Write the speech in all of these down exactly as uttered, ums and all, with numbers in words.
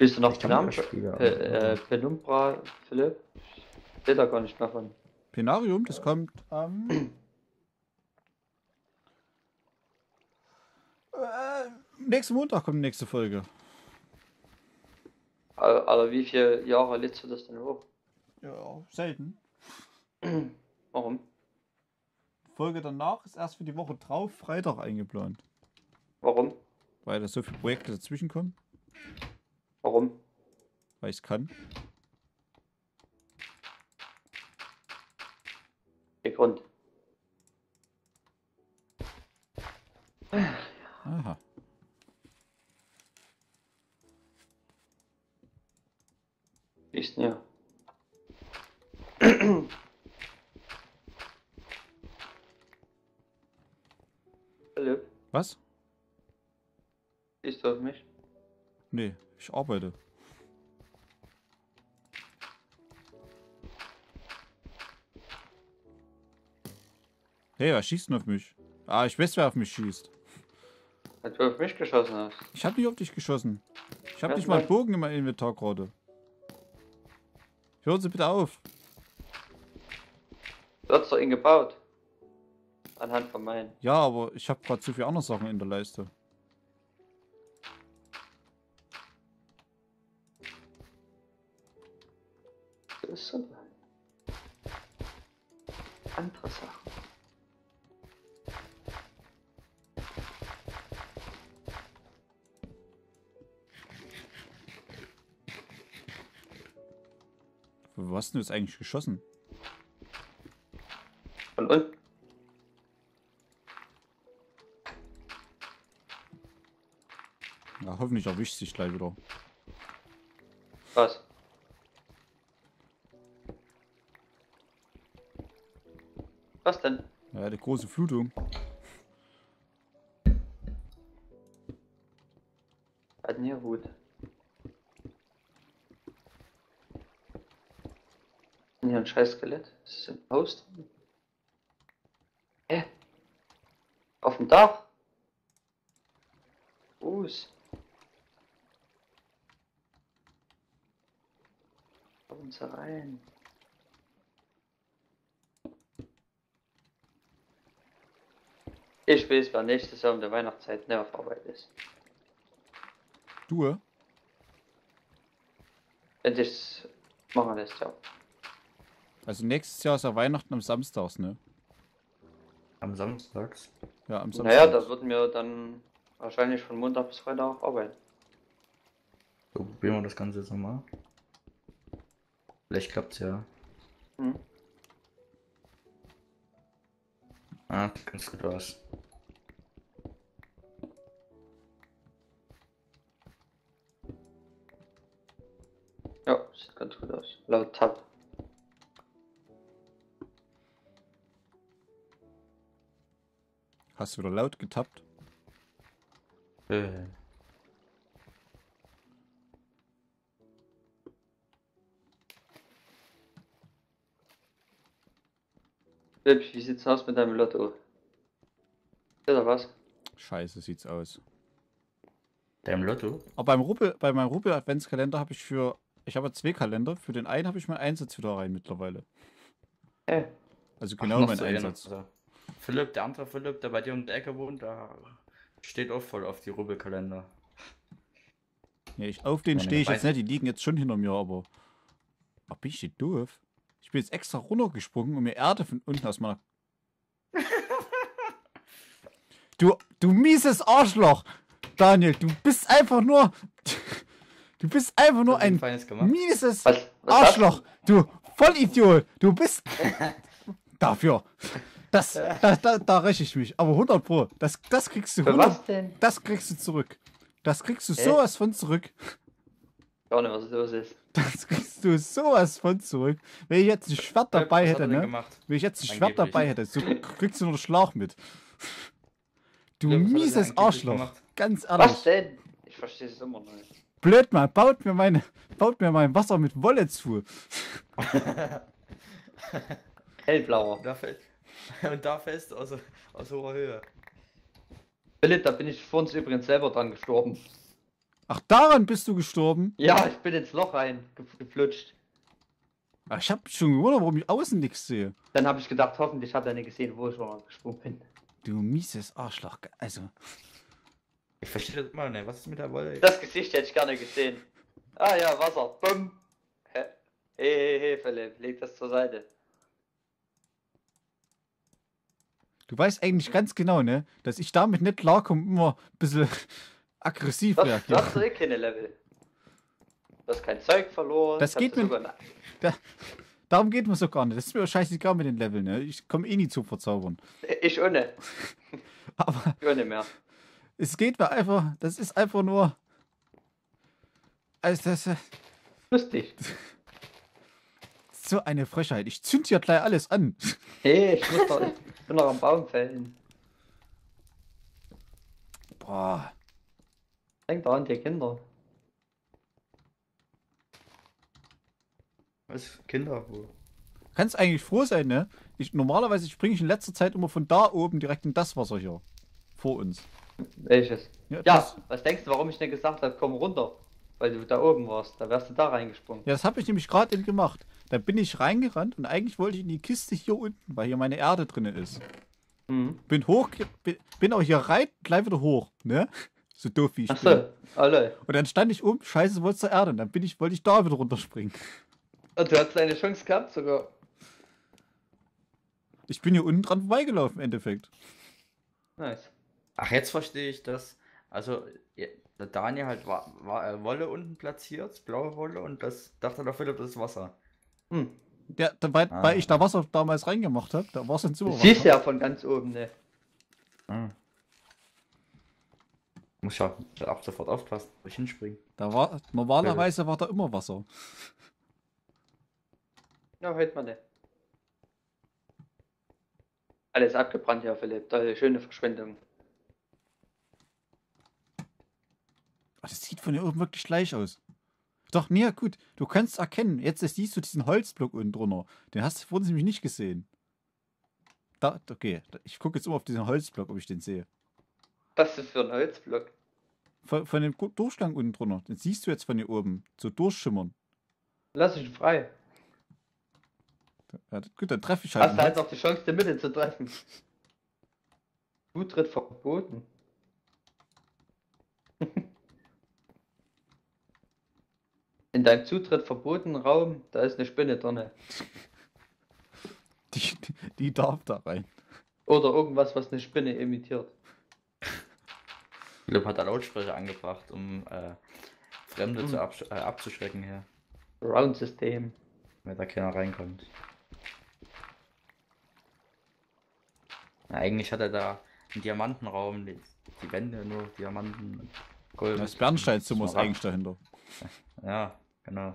Spielst du noch Penumbra, äh, Penumbra, Philipp? Ich sehe da gar nicht mehr von. Penarium, das kommt am... Ähm, äh, nächsten Montag kommt die nächste Folge. Aber, aber wie viele Jahre lädst du das denn hoch? Ja, selten. Warum? Folge danach ist erst für die Woche drauf, Freitag, eingeplant. Warum? Weil da so viele Projekte dazwischen kommen. Warum? Weil ich es kann. Der Grund. Aha. Wie ist denn hier? Hallo. Was? Ist das mich? Nee, ich arbeite. Hey, was schießt denn auf mich? Ah, ich weiß, wer auf mich schießt. Weil du auf mich geschossen hast. Ich hab nicht auf dich geschossen. Ich hab nicht mal einen Bogen in meinem Inventar gerade. Hören Sie bitte auf. Du hast doch ihn gebaut. Anhand von meinen. Ja, aber ich hab gerade zu viele andere Sachen in der Leiste. Das ist so andere Sachen. Wo hast du jetzt eigentlich geschossen? Von unten. Ja, hoffentlich erwischt sich gleich wieder. Was? Was denn? Ja, die große Flutung. Hat mir gut. Hier ein scheiß Skelett. Ist das ein Post? Hä? Auf dem Dach? Fuß. Auf uns rein. Ich weiß, wer nächstes Jahr um der Weihnachtszeit nicht auf Arbeit ist. Du? Wenn das machen wir das ja. Also nächstes Jahr ist ja Weihnachten am Samstags, ne? Am Samstags? Ja, am Samstag. Naja, da würden wir dann wahrscheinlich von Montag bis Freitag auch arbeiten. So, probieren wir das Ganze jetzt nochmal. Vielleicht klappt's ja. Hm. Ah, ganz gut aus. Ja, sieht ganz gut aus. Laut Tab. Hast du wieder laut getappt? Äh. Philipp, wie sieht's aus mit deinem Lotto? Oder was? Scheiße sieht's aus. Deinem Lotto? Aber beim Ruppel, bei meinem Ruppel Adventskalender habe ich für... Ich habe zwei Kalender. Für den einen habe ich meinen Einsatz wieder rein mittlerweile. Äh. Also genau meinen Einsatz. Philipp, der andere Philipp, der bei dir um die Ecke wohnt, da steht auch voll auf die Rubbelkalender. Nee, ich, auf den stehe ich jetzt nicht, die liegen jetzt schon hinter mir, aber... Ach, bin ich doof? Ich bin jetzt extra runtergesprungen und mir Erde von unten aus meiner... Du, du mieses Arschloch! Daniel, du bist einfach nur... Du bist einfach nur ein mieses Arschloch! Du Vollidiot! Du bist... Dafür... Das, da, da, da räche ich mich, aber hundert Pro, das, das kriegst du hundert, was denn? Das kriegst du zurück. Das kriegst du äh? sowas von zurück. Ich weiß nicht, was los ist. Das kriegst du sowas von zurück. Wenn ich jetzt ein Schwert dabei was hätte, ne? Gemacht? Wenn ich jetzt ein Schwert dabei hätte, so kriegst du nur einen Schlauch mit. Du ja, mieses Arschloch, gemacht? Ganz ehrlich. Was denn? Ich verstehe es immer noch nicht. Blöd, Mann, baut mir, meine, baut mir mein Wasser mit Wolle zu. Hellblauer. Da fällt... Und da fest aus, aus hoher Höhe. Philipp, da bin ich vor uns übrigens selber dran gestorben. Ach, daran bist du gestorben? Ja, ich bin ins Loch rein geflutscht. Ach, ich hab schon gewundert, warum ich außen nichts sehe. Dann habe ich gedacht, hoffentlich hat er nicht gesehen, wo ich mal gesprungen bin. Du mieses Arschloch. Also. Ich verstehe das immer nicht. Was ist mit der Wolle? Das Gesicht hätte ich gar nicht gesehen. Ah ja, Wasser. Bumm. Hey, hey, hey, Philipp, leg das zur Seite. Du weißt eigentlich ganz genau, ne, dass ich damit nicht klarkomme, immer ein bisschen aggressiv reagieren. Das hast du eh keine Level. Du hast kein Zeug verloren. Das geht mir... Da, darum geht mir so gar nicht. Das ist mir scheißegal mit den Leveln, ne. Ich komme eh nie zu verzaubern. Ich ohne. Aber... Ich ohne mehr. Es geht mir einfach... Das ist einfach nur... Also das... Lustig. So eine Frechheit. Ich zünd ja gleich alles an. Hey, ich muss doch... Ich bin noch am Baum fällen. Boah. Denk da an die Kinder. Was? Kinder? Wo? Kannst eigentlich froh sein, ne? Ich, normalerweise springe ich in letzter Zeit immer von da oben direkt in das Wasser hier. Vor uns. Welches? Ja, ja, was denkst du, warum ich nicht gesagt habe, komm runter? Weil du da oben warst. Da wärst du da reingesprungen. Ja, das habe ich nämlich gerade eben gemacht. Da bin ich reingerannt und eigentlich wollte ich in die Kiste hier unten, weil hier meine Erde drin ist. Mhm. Bin hoch, bin, bin auch hier rein, gleich wieder hoch, ne? So doof wie ich Ach so. bin. Alle. Und dann stand ich um, scheiße, wollte zur Erde. Und dann bin ich, wollte ich da wieder runterspringen. Und du hast eine Chance gehabt sogar. Ich bin hier unten dran vorbeigelaufen im Endeffekt. Nice. Ach, jetzt verstehe ich das. Also... Der Daniel halt war, war Wolle unten platziert, blaue Wolle, und das dachte der Philipp, das ist Wasser. Hm. Ja, weil, ah. weil ich da Wasser damals reingemacht habe, da war es ins Überwasser. Siehst ja von ganz oben, ne? Hm. Muss ja auch sofort aufpassen, wo ich hinspringe. Da war, normalerweise war da immer Wasser. Ja, hört man nicht. Alles abgebrannt, ja, Philipp. Da schöne Verschwendung. Das sieht von hier oben wirklich gleich aus. Doch, nee, gut. Du kannst erkennen. Jetzt siehst du diesen Holzblock unten drunter. Den hast du vorhin nämlich nicht gesehen. Da, okay. Ich gucke jetzt immer auf diesen Holzblock, ob ich den sehe. Was ist das für ein Holzblock? Von, von dem Durchgang unten drunter. Den siehst du jetzt von hier oben. So durchschimmern. Lass ihn frei. Ja, gut, dann treffe ich halt. Hast du halt noch die Chance, die Mitte zu treffen. Zutritt verboten. In deinem Zutritt verbotenen Raum, da ist eine Spinne drin. Die, die darf da rein. Oder irgendwas, was eine Spinne imitiert. Philipp hat da Lautsprecher angebracht, um äh, Fremde hm. zu ab, äh, abzuschrecken hier. Round-System. Wenn da keiner reinkommt. Na, eigentlich hat er da einen Diamantenraum, die, die Wände nur Diamanten. Gold. Das Bernsteinzimmer ist eigentlich dahinter. Ja, genau.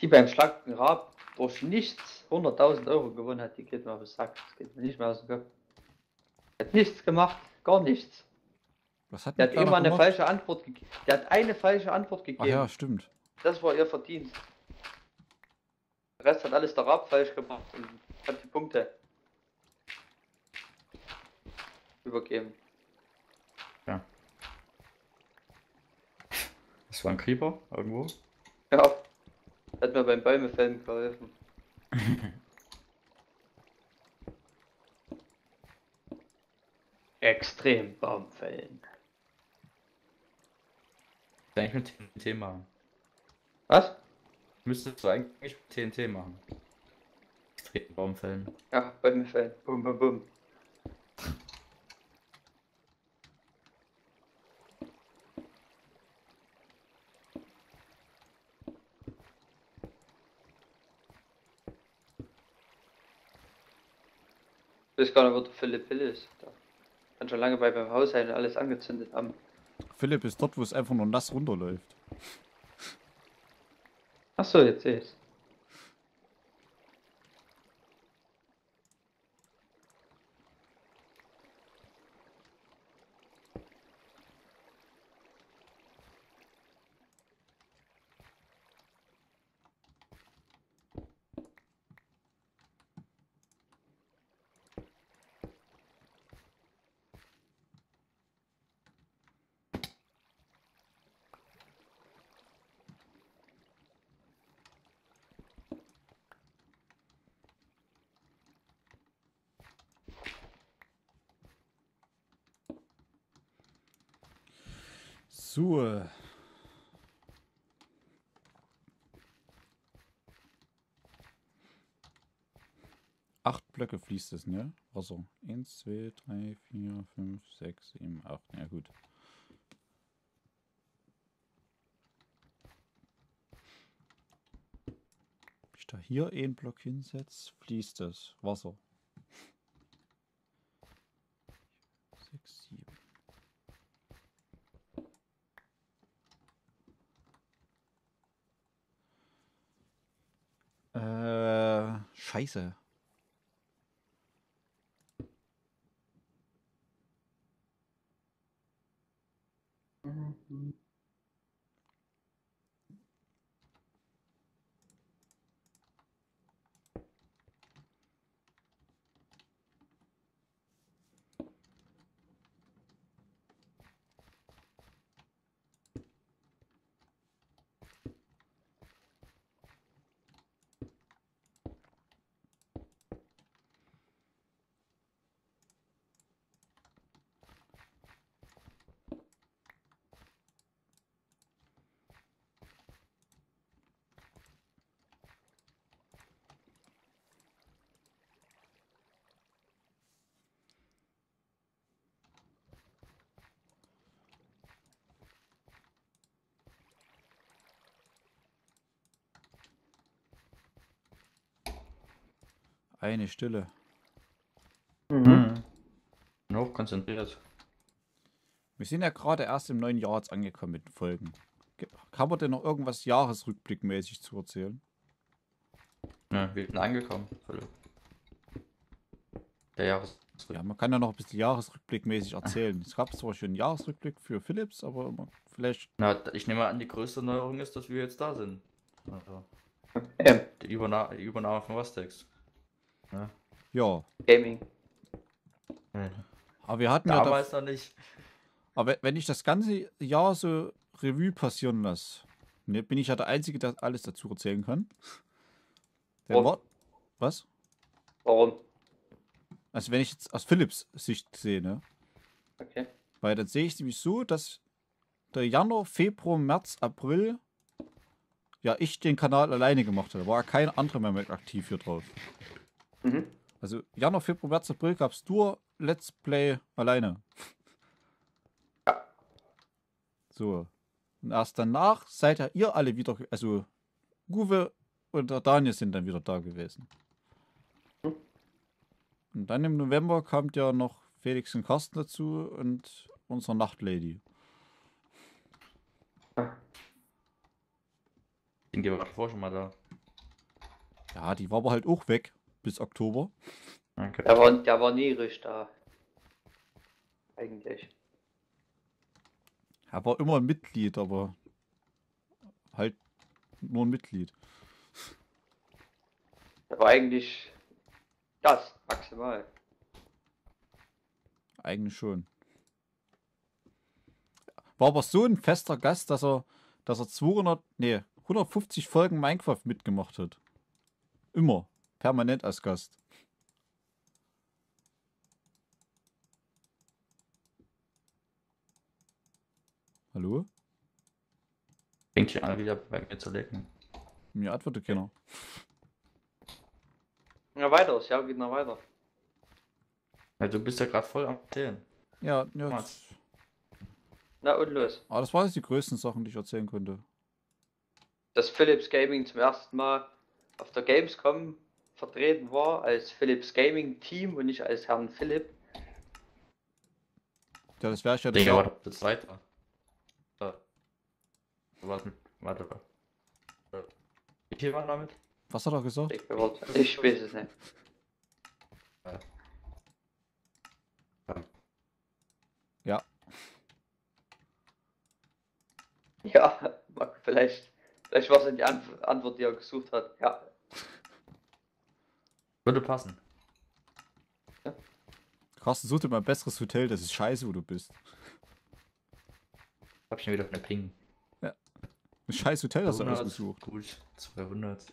Die beim Schlag Grab durch nichts hunderttausend Euro gewonnen hat, die geht mir auf den Sack. Das geht mir nicht mehr aus dem Kopf. Hat nichts gemacht, gar nichts. Was hat der hat immer eine gemacht? falsche Antwort gegeben. Der hat eine falsche Antwort gegeben. Ach ja, stimmt. Das war ihr Verdienst. Der Rest hat alles der Rab falsch gemacht und hat die Punkte übergeben. Ja. Das war ein Creeper irgendwo? Ja. Hat mir beim Bäumefällen geholfen. Extrem Baumfällen. Eigentlich mit T N T machen. Was? Müsstest du eigentlich mit T N T machen. Extrem Baumfällen. Ja, Bäumefällen. Bum, bum, bum. Ich weiß gar nicht, wo der Philipp Hill ist. Da kann schon lange bei meinem Haus sein und alles angezündet haben. Philipp ist dort, wo es einfach nur nass runterläuft. Achso, jetzt sehe ich's. So. Acht Blöcke fließt es, ne? Also eins, zwei, drei, vier, fünf, sechs, sieben, acht. Na ja, gut. Wenn ich da hier einen Block hinsetze, fließt das Wasser. sechs, sieben. Äh, Scheiße. Eine Stille. Mhm. Mhm. Hochkonzentriert. Wir sind ja gerade erst im neuen Jahr jetzt angekommen mit den Folgen. Kann man denn noch irgendwas jahresrückblickmäßig zu erzählen? Ja, wir sind angekommen. Der Jahresrückblick. Ja, man kann ja noch ein bisschen jahresrückblickmäßig erzählen. Es gab zwar schon einen Jahresrückblick für Philipps, aber vielleicht... Na, ich nehme an, die größte Neuerung ist, dass wir jetzt da sind. Also, die Überna- die Übernahme von Wastex. Ja. Ja. Gaming. Aber wir hatten damals ja da, noch nicht. Aber wenn ich das ganze Jahr so Revue passieren lasse, ne, bin ich ja der Einzige, der alles dazu erzählen kann. Der Wort. Was? Warum? Also wenn ich jetzt aus Philipps Sicht sehe, ne? Okay. Weil dann sehe ich es nämlich so, dass der Januar, Februar, März, April ja ich den Kanal alleine gemacht habe. Da war kein anderer mehr mit aktiv hier drauf. Mhm. Also Januar, Februar, März, April gab es nur Let's Play alleine. Ja. So. Und erst danach seid ja ihr alle wieder, also Uwe und der Daniel sind dann wieder da gewesen. Mhm. Und dann im November kam ja noch Felix und Carsten dazu und unsere Nachtlady. Den gehen wir davor schon mal da. Ja, die war aber halt auch weg. Bis Oktober. Okay. Der, war, der war nie richtig da. Eigentlich. Er war immer ein Mitglied, aber halt nur ein Mitglied. Er war eigentlich das maximal. Eigentlich schon. War aber so ein fester Gast, dass er, dass er zweihundert, nee, hundertfünfzig Folgen Minecraft mitgemacht hat. Immer. Permanent als Gast. Hallo? Fängt hier an, wieder bei mir zu lecken. Mir antwortet keiner. Ja, weiter, ja, geht noch weiter. Ja, du bist ja gerade voll am Zählen. Ja, ja. Na und los. Aber das waren jetzt die größten Sachen, die ich erzählen konnte. Dass Philipps Gaming zum ersten Mal auf der Gamescom vertreten war als Philipps Gaming Team und nicht als Herrn Philipp. Ja, das wäre ja der Jahr. Das zweite. Warte, warte. Wie viel war damit? Was hat er gesagt? Ich weiß es nicht. Ja. Ja, vielleicht, vielleicht war es die Antwort, die er gesucht hat. Ja. Würde passen. Ja. Carsten, such dir mal ein besseres Hotel, das ist scheiße, wo du bist. Hab ich schon wieder auf der Ping. Ja. Ein scheiß Hotel hast du ausgesucht. Gut, zweihundert.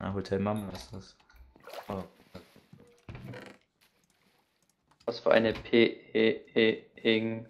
Ah, Hotel Mama ist das. Oh. Was für eine P E E Ing.